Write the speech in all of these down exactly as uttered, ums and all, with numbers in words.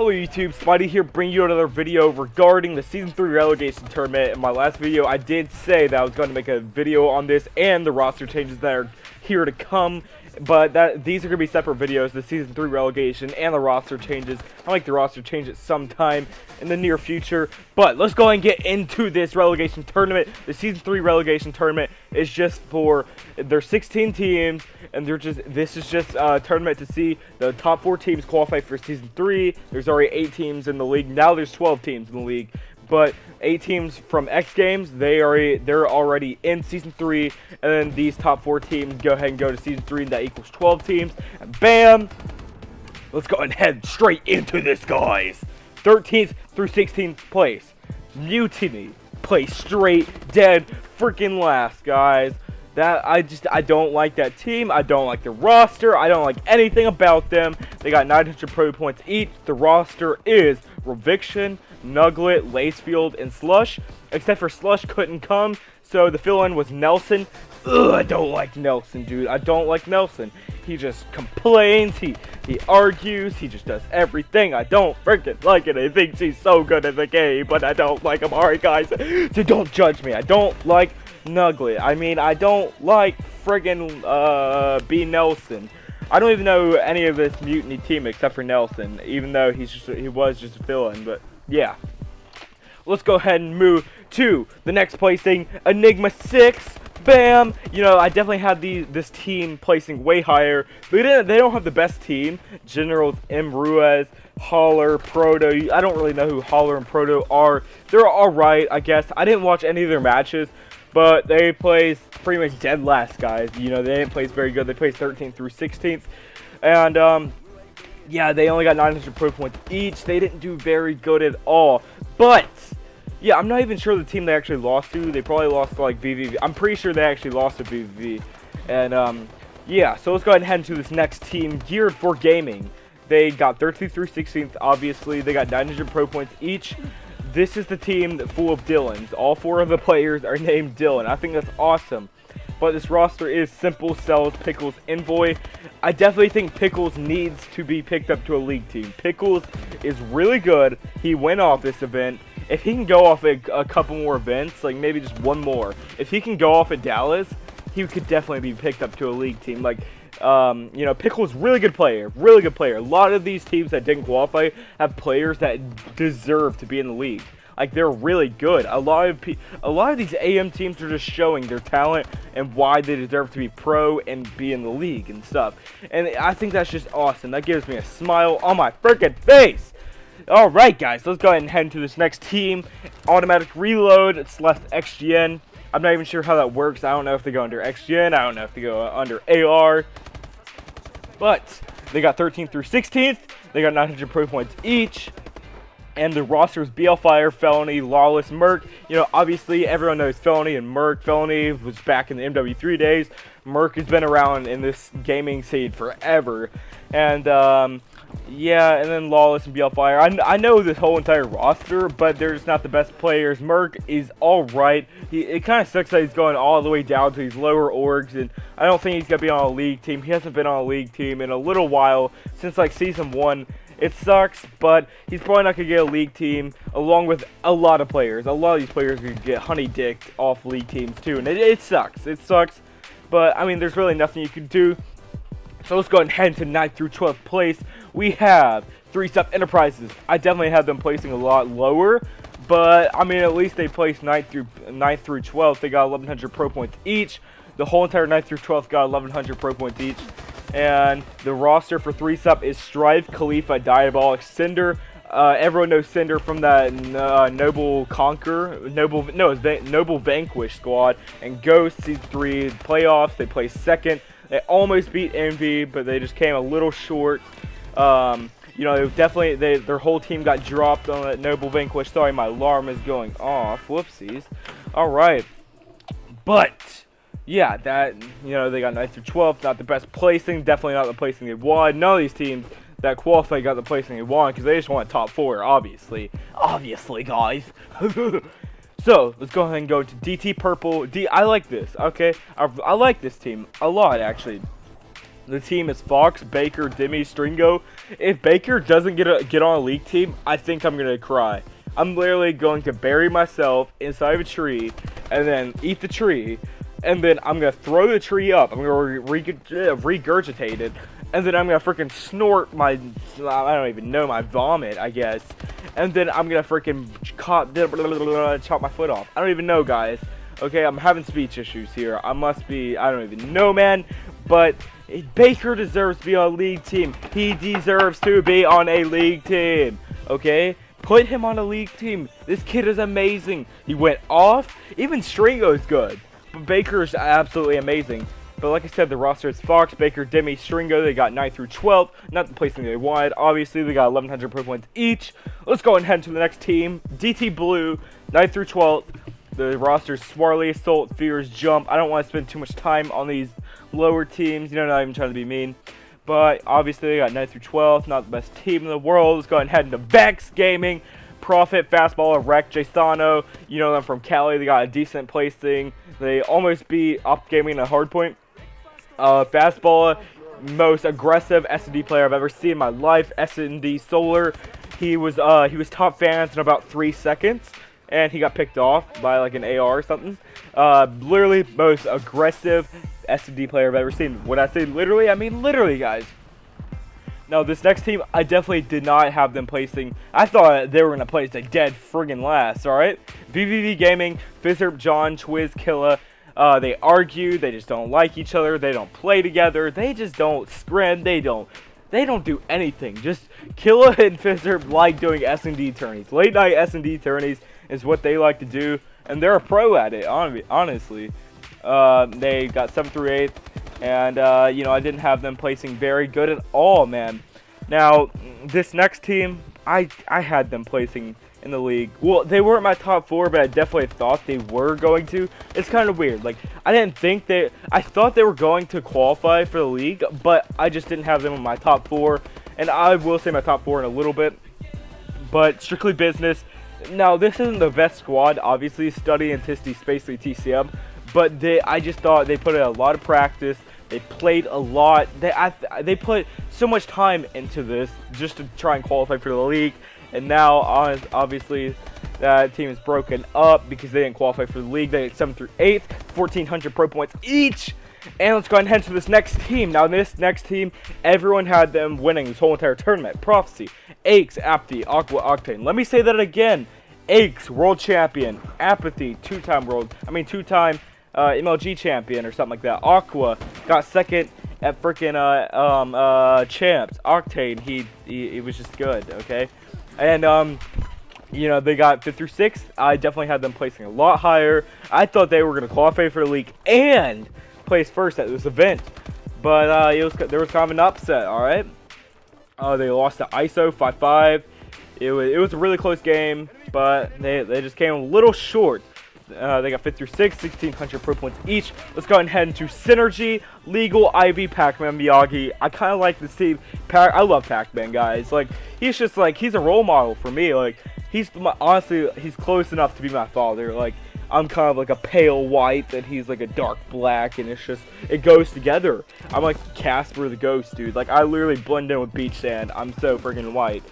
Hello YouTube, Spidey here, bringing you another video regarding the Season three Relegation Tournament. In my last video, I did say that I was going to make a video on this and the roster changes that are here to come, but that these are going to be separate videos, the Season three Relegation and the roster changes. I like the roster change at some time in the near future, but let's go ahead and get into this Relegation Tournament. The Season three Relegation Tournament is just for, there's sixteen teams, and they're just this is just a tournament to see the top four teams qualify for Season three. There's already eight teams in the league. Now there's twelve teams in the league, but eight teams from X Games, they are they're already in Season three, and then these top four teams go ahead and go to Season three, and that equals twelve teams, and bam! Let's go and head straight into this, guys! thirteenth through sixteenth place. Mutiny plays straight dead freaking last, guys. That, I just, I don't like that team. I don't like the roster. I don't like anything about them. They got nine hundred pro points each. The roster is Reviction, Nuglet, Lacefield, and Slush. Except for Slush couldn't come, so the fill-in was Nelson. Ugh, I don't like Nelson, dude. I don't like Nelson. He just complains. He, he argues. He just does everything. I don't freaking like it. He thinks he's so good at the game, but I don't like him. Alright, guys, so don't judge me. I don't like Nuglet. I mean, I don't like friggin' uh, B. Nelson. I don't even know any of this Mutiny team except for Nelson, even though he's just, he was just a villain, but yeah. Let's go ahead and move to the next placing, Enigma six. Bam! You know, I definitely had the, this team placing way higher. They, didn't, they don't have the best team. Generals, M. Ruiz, Holler, Proto. I don't really know who Holler and Proto are. They're alright, I guess. I didn't watch any of their matches, but they placed pretty much dead last, guys. You know, they didn't place very good. They placed thirteenth through sixteenth. And, um, yeah, they only got nine hundred pro points each. They didn't do very good at all. But, yeah, I'm not even sure the team they actually lost to. They probably lost to, like, V V V. I'm pretty sure they actually lost to V V V. And, um, yeah, so let's go ahead and head into this next team, Geared for Gaming. They got thirteenth through sixteenth, obviously. They got nine hundred pro points each. This is the team full of Dylans. All four of the players are named Dylan. I think that's awesome. But this roster is Simple, Cells, Pickles, Envoy. I definitely think Pickles needs to be picked up to a league team. Pickles is really good. He went off this event. If he can go off a, a couple more events, like maybe just one more. If he can go off at Dallas, he could definitely be picked up to a league team. Like, um, you know, Pickles, really good player, really good player. A lot of these teams that didn't qualify have players that deserve to be in the league. Like, they're really good. A lot of pe a lot of these A M teams are just showing their talent and why they deserve to be pro and be in the league and stuff. And I think that's just awesome. That gives me a smile on my freaking face. All right, guys, let's go ahead and head into this next team. Automatic Reload. It's left X G N. I'm not even sure how that works. I don't know if they go under X G N. I don't know if they go under A R. But they got thirteenth through sixteenth. They got nine hundred pro points each. And the roster is B L Fire, Felony, Lawless, Merc. You know, obviously, everyone knows Felony and Merc. Felony was back in the M W three days. Merc has been around in this gaming scene forever. And, um... yeah, and then Lawless and B L Fire. I, I know this whole entire roster, but they're just not the best players. Merc is alright. It kind of sucks that he's going all the way down to these lower orgs, and I don't think he's going to be on a league team. He hasn't been on a league team in a little while, since like Season one. It sucks, but he's probably not going to get a league team, along with a lot of players. A lot of these players could get honey-dicked off league teams, too, and it, it sucks. It sucks, but, I mean, there's really nothing you can do. So let's go ahead and head to ninth through twelfth place. We have three-Step Enterprises. I definitely had them placing a lot lower, but I mean, at least they placed ninth through ninth through twelfth. They got eleven hundred pro points each. The whole entire ninth through twelfth got eleven hundred pro points each. And the roster for three-Step is Strive, Khalifa, Diabolic, Cinder. Uh, everyone knows Cinder from that uh, Noble Conquer, Noble no, it's Van Noble Vanquish squad. And Ghost, Season three playoffs. They placed second. They almost beat Envy, but they just came a little short. Um, you know, definitely they, their whole team got dropped on that Noble Vanquish. Sorry, my alarm is going off. Whoopsies. Alright. But, yeah, that, you know, they got ninth through twelfth. Not the best placing. Definitely not the placing they wanted. None of these teams that qualified got the placing they wanted because they just want top four, obviously. Obviously, guys. So, let's go ahead and go to D T Purple. D I like this, okay? I, I like this team a lot, actually. The team is Fox, Baker, Demi, Stringo. If Baker doesn't get a, get on a league team, I think I'm gonna cry. I'm literally going to bury myself inside of a tree and then eat the tree, and then I'm gonna throw the tree up. I'm gonna re re regurgitate it, and then I'm gonna freaking snort my, I don't even know, my vomit, I guess. And then I'm gonna freaking chop my foot off. I don't even know, guys. Okay, I'm having speech issues here. I must be, I don't even know, man. But Baker deserves to be on a league team. He deserves to be on a league team. Okay? Put him on a league team. This kid is amazing. He went off. Even Stringo's good. But Baker's absolutely amazing. But like I said, the roster is Fox, Baker, Demi, Stringo. They got ninth through twelfth. Not the placing they wanted. Obviously, they got eleven hundred pro points each. Let's go and head to the next team. D T Blue, ninth through twelfth. The roster is Swarley, Assault, Fears, Jump. I don't want to spend too much time on these lower teams. You know, not even trying to be mean. But obviously, they got ninth through twelfth. Not the best team in the world. Let's go ahead and head into Vex Gaming. Profit, Fastballer, Wreck, Jasano. You know them from Cali. They got a decent placing. They almost beat Op Gaming at Hardpoint. Uh, Fastballer, most aggressive S and D player I've ever seen in my life. S and D Solar. He was uh, he was top fans in about three seconds, and he got picked off by like an A R or something. Uh, literally most aggressive S and D player I've ever seen. When I say literally, I mean literally, guys. Now, this next team, I definitely did not have them placing. I thought they were going to place a dead friggin' last, alright? V V V Gaming, Fizzerp, John, Twiz, Killa. Uh, they argue. They just don't like each other. They don't play together. They just don't scrim. They don't. They don't do anything. Just Killa and Fizzerp like doing S and D tourneys. Late night S and D tourneys is what they like to do. And they're a pro at it, honestly. Uh, they got seventh through eighth. And, uh, you know, I didn't have them placing very good at all, man. Now, this next team, I, I had them placing in the league. Well, they weren't my top four, but I definitely thought they were going to. It's kind of weird. Like, I didn't think they... I thought they were going to qualify for the league, but I just didn't have them in my top four. And I will say my top four in a little bit. But strictly business. Now, this isn't the best squad, obviously. Study, Antisty, Spacely, T C M. But they, I just thought they put in a lot of practice. They played a lot. They I, they put so much time into this just to try and qualify for the league. And now, obviously, that team is broken up because they didn't qualify for the league. They had seventh through eighth, fourteen hundred pro points each. And let's go ahead and head to this next team. Now, this next team, everyone had them winning this whole entire tournament. Prophecy, Aches, Apathy, Aqua, Octane. Let me say that again. Aches, world champion. Apathy, two-time world. I mean, two-time. Uh, M L G champion or something like that. Aqua got second at freaking uh, um, uh, champs. Octane, he, he he was just good, okay? And, um, you know, they got fifth through sixth. I definitely had them placing a lot higher. I thought they were going to qualify for the league and place first at this event. But uh, it was, there was kind of an upset, all right? Uh, they lost to I S O five five. It was, it was a really close game, but they, they just came a little short. Uh, they got fifth through sixth, sixteen hundred pro points each. Let's go ahead and head into Synergy, Legal, Ivy, Pac-Man, Miyagi. I kind of like this team. Pac I love Pac-Man, guys. Like, he's just like, he's a role model for me. Like, he's, my, honestly, he's close enough to be my father. Like, I'm kind of like a pale white, and he's like a dark black, and it's just, it goes together. I'm like Casper the Ghost, dude. Like, I literally blend in with beach sand. I'm so freaking white.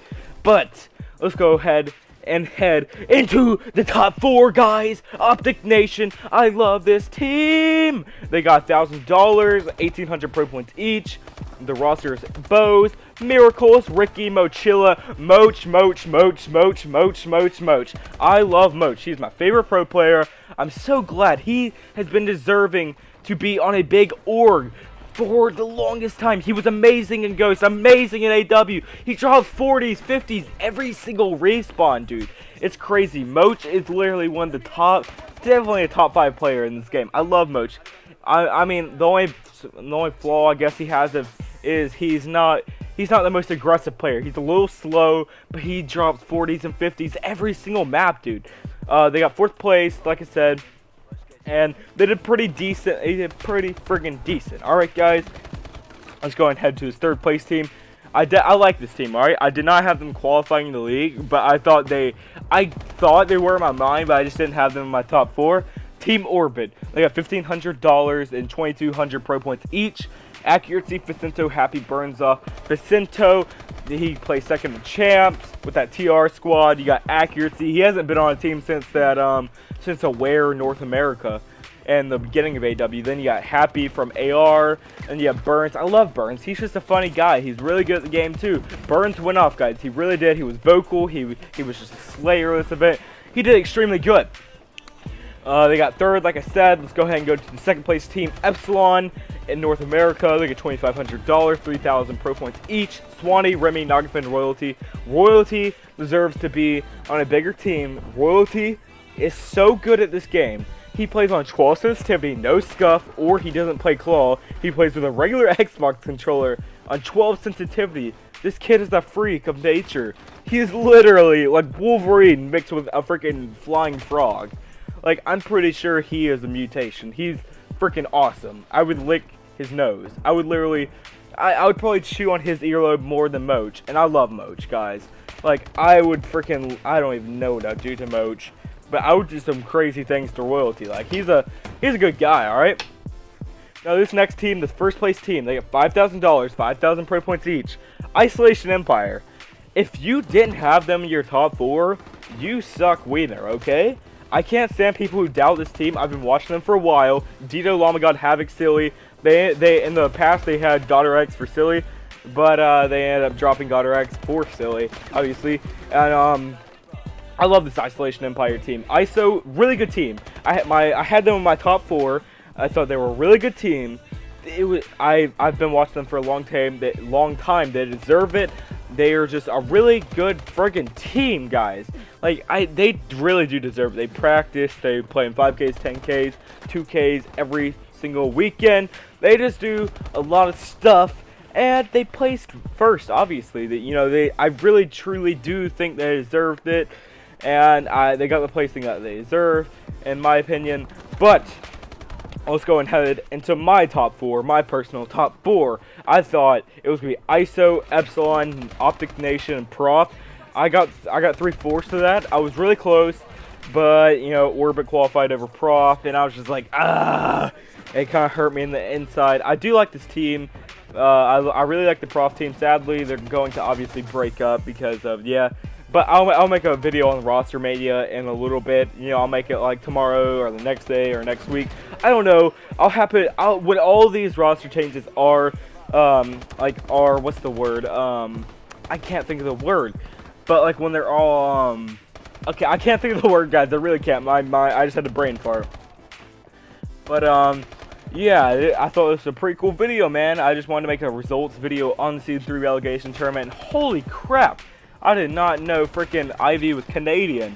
But, let's go ahead and head into the top four, guys. Optic Nation, I love this team. They got one thousand dollars, eighteen hundred pro points each. The roster is Bows, Miracles, Ricky, Mochilla, Moch, Moch, Moch, Moch, Moch, Moch, Moch. I love Moch. He's my favorite pro player. I'm so glad he has been deserving to be on a big org for the longest time. He was amazing in Ghost, amazing in A W. He dropped forties, fifties every single respawn, dude. It's crazy. Moch is literally one of the top, definitely a top five player in this game. I love Moch. I, I mean, the only, the only flaw I guess he has is he's not, he's not the most aggressive player. He's a little slow, but he drops forties and fifties every single map, dude. Uh, they got fourth place, like I said. And they did pretty decent. They did pretty friggin' decent. All right, guys. Let's go and head to his third place team. I I like this team. All right. I did not have them qualifying the league, but I thought they, I thought they were in my mind, but I just didn't have them in my top four. Team Orbit. They got fifteen hundred dollars and twenty-two hundred pro points each. Accuracy, Jacinto, Happy burns off Jacinto. He plays second in champs with that T R squad. You got Accuracy. He hasn't been on a team since that um since Aware North America and the beginning of A W. Then you got Happy from A R, and you have Burns. I love Burns. He's just a funny guy. He's really good at the game too. Burns went off, guys. He really did. He was vocal. He he was just a slayer of this event. He did extremely good. Uh, they got third, like I said. Let's go ahead and go to the second place team, Epsilon in North America. They get twenty-five hundred dollars, three thousand pro points each. Swanee, Remy, Nogafin, Royalty. Royalty deserves to be on a bigger team. Royalty is so good at this game. He plays on twelve sensitivity, no scuff, or he doesn't play claw. He plays with a regular Xbox controller on twelve sensitivity. This kid is a freak of nature. He is literally like Wolverine mixed with a freaking flying frog. Like, I'm pretty sure he is a mutation. He's freaking awesome. I would lick his nose. I would literally, I, I would probably chew on his earlobe more than Moach. And I love Moach, guys. Like, I would freaking, I don't even know what I'd do to Moach. But I would do some crazy things to Royalty. Like, he's a, he's a good guy, alright? Now, this next team, this first place team, they get five thousand dollars, five thousand pro points each. Isolation Empire. If you didn't have them in your top four, you suck wiener, okay? I can't stand people who doubt this team. I've been watching them for a while. Dito, Lamagod, Havoc, Silly. They, they in the past, they had Daughter X for Silly, but uh, they ended up dropping Daughter X for Silly, obviously. And um, I love this Isolation Empire team. I S O, really good team. I had my, I had them in my top four. I thought they were a really good team. It was, I, I've been watching them for a long time. They, long time. They deserve it. They are just a really good friggin' team, guys. Like, I, they really do deserve it. They practice, they play in five Ks, ten Ks, two Ks every single weekend. They just do a lot of stuff, and they placed first, obviously. That, you know, they, I really, truly do think they deserved it, and I, they got the placing that they deserve, in my opinion. But let's go and head into my top four, my personal top four. I thought it was gonna be I S O, Epsilon, Optic Nation, and Prof. I got I got three fourths of that. I was really close, but you know, Orbit qualified over Prof, and I was just like, ah, it kind of hurt me in the inside. I do like this team. Uh, I I really like the Prof team. Sadly, they're going to obviously break up because of yeah. But I'll, I'll make a video on roster mania in a little bit. You know, I'll make it like tomorrow or the next day or next week. I don't know. I'll happen. I'll what all these roster changes are, um, like are what's the word? Um, I can't think of the word. But like when they're all, um, okay, I can't think of the word, guys. I really can't. My my, I just had a brain fart. But um. Yeah, I thought this was a pretty cool video, man. I just wanted to make a results video on the Season three Relegation Tournament. Holy crap! I did not know freaking Ivy was Canadian.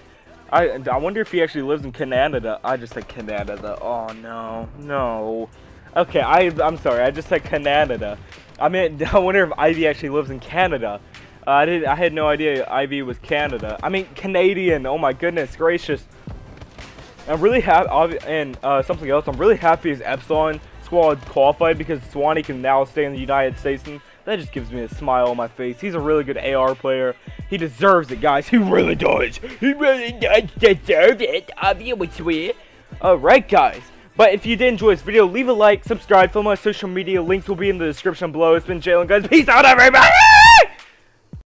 I, I wonder if he actually lives in Canada. I just said Canada. Oh, no. No. Okay, I, I'm sorry. I just said Canada. I mean, I wonder if Ivy actually lives in Canada. Uh, I, didn't, I had no idea Ivy was Canada. I mean, Canadian. Oh, my goodness gracious. I'm really happy, and uh, something else, I'm really happy is Epsilon squad qualified because Swanee can now stay in the United States, and that just gives me a smile on my face. He's a really good A R player. He deserves it, guys. He really does. He really does deserve it, obviously. Alright, guys. But if you did enjoy this video, leave a like, subscribe, follow my social media. Links will be in the description below. It's been Jalen, guys. Peace out, everybody!